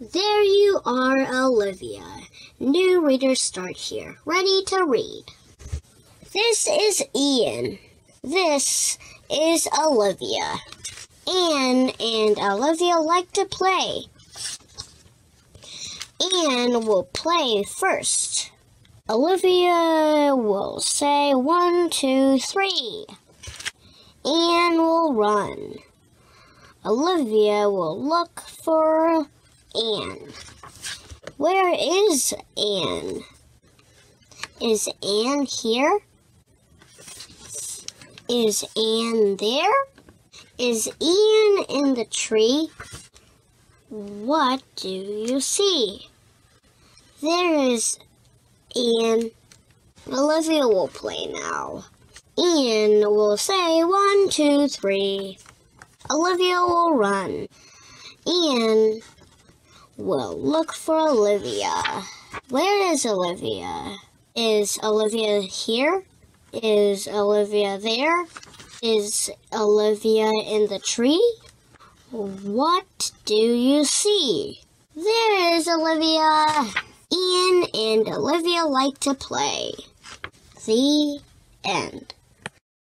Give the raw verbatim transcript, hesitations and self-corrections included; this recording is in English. There You Are, Olivia. New readers start here. Ready to read. This is Ian. This is Olivia. Anne and Olivia like to play. Anne will play first. Olivia will say one, two, three. Anne will run. Olivia will look for Anne. Where is Anne? Is Anne here? Is Anne there? Is Ian in the tree? What do you see? There is Anne. Olivia will play now. Ian will say one, two, three. Olivia will run. Ian will look for Olivia. Where is Olivia? Is Olivia here? Is Olivia there? Is Olivia in the tree? What do you see? There is Olivia. Ian and Olivia like to play. The end.